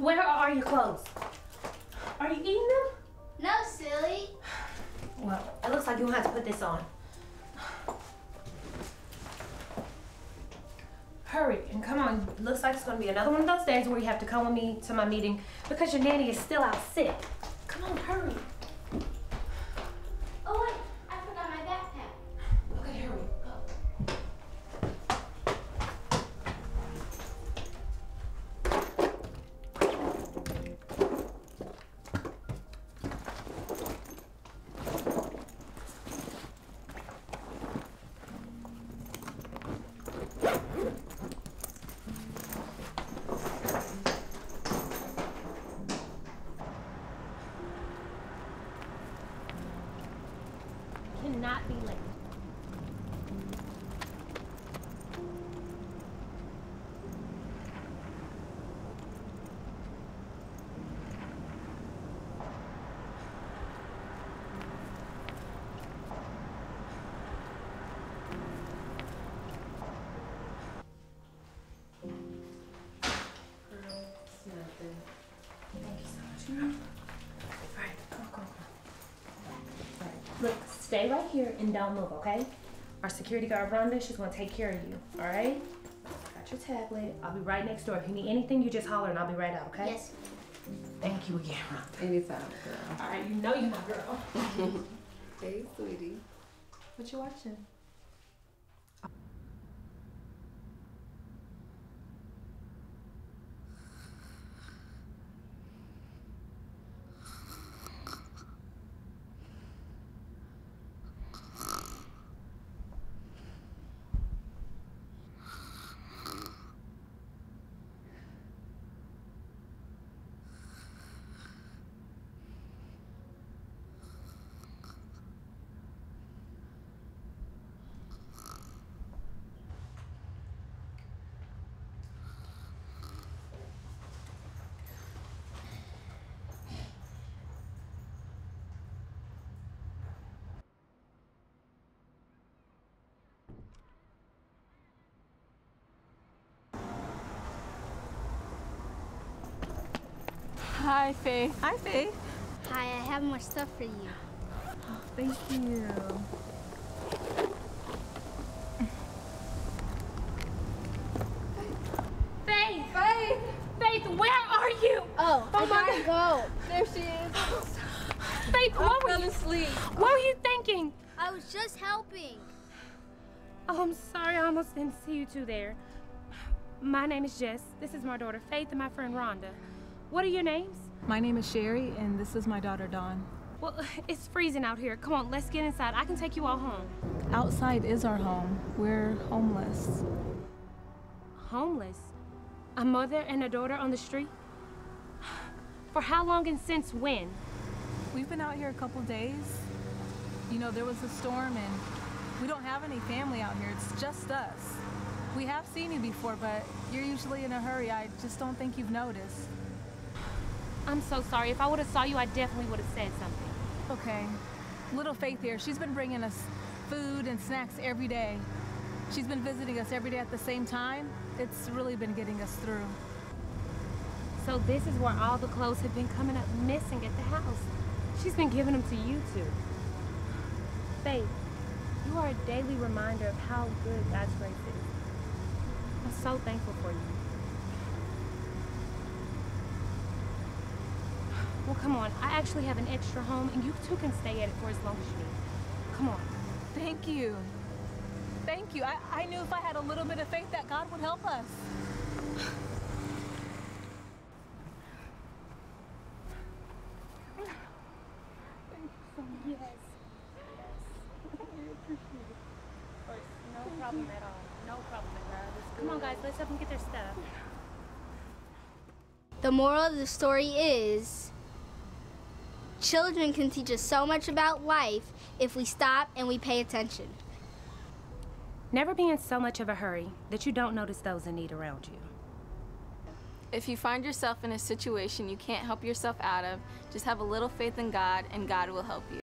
Where are your clothes? Are you eating them? No, silly. Well, it looks like you'll have to put this on. Hurry and come on. Looks like it's going to be another one of those days where you have to come with me to my meeting because your nanny is still out sick. Come on, hurry. Oh, wait. I forgot my backpack. Okay, hurry. Not be late. Stay right here and don't move, okay? Our security guard, Rhonda, she's gonna take care of you, all right? Got your tablet. I'll be right next door. If you need anything, you just holler and I'll be right out, okay? Yes. Thank you again, Rhonda. Anytime, girl. All right, you know you my girl. Hey, sweetie. What you watching? Hi, Faye. Hi, Faye. Hi, I have more stuff for you. Oh, thank you. Faith! Faith! Faith, where are you? Oh, I gotta go. There she is. Faith, what were you thinking? I was just helping. Oh, I'm sorry. I almost didn't see you two there. My name is Jess. This is my daughter, Faith, and my friend, Rhonda. What are your names? My name is Sherry, and this is my daughter, Dawn. Well, it's freezing out here. Come on, let's get inside. I can take you all home. Outside is our home. We're homeless. Homeless? A mother and a daughter on the street? For how long and since when? We've been out here a couple days. You know, there was a storm, and we don't have any family out here. It's just us. We have seen you before, but you're usually in a hurry. I just don't think you've noticed. I'm so sorry. If I would have saw you, I definitely would have said something. Okay. Little Faith here, she's been bringing us food and snacks every day. She's been visiting us every day at the same time. It's really been getting us through. So this is where all the clothes have been coming up missing at the house. She's been giving them to you two. Faith, you are a daily reminder of how good God's grace is. I'm so thankful for you. Well, come on. I actually have an extra home, and you two can stay at it for as long as you need. Come on. Thank you. Thank you. I knew if I had a little bit of faith that God would help us. Thank you so much. Yes. Yes. I appreciate it. No problem at all. No problem at all. Come on, guys. Let's help them get their stuff. The moral of the story is... children can teach us so much about life if we stop and we pay attention. Never be in so much of a hurry that you don't notice those in need around you. If you find yourself in a situation you can't help yourself out of, just have a little faith in God and God will help you.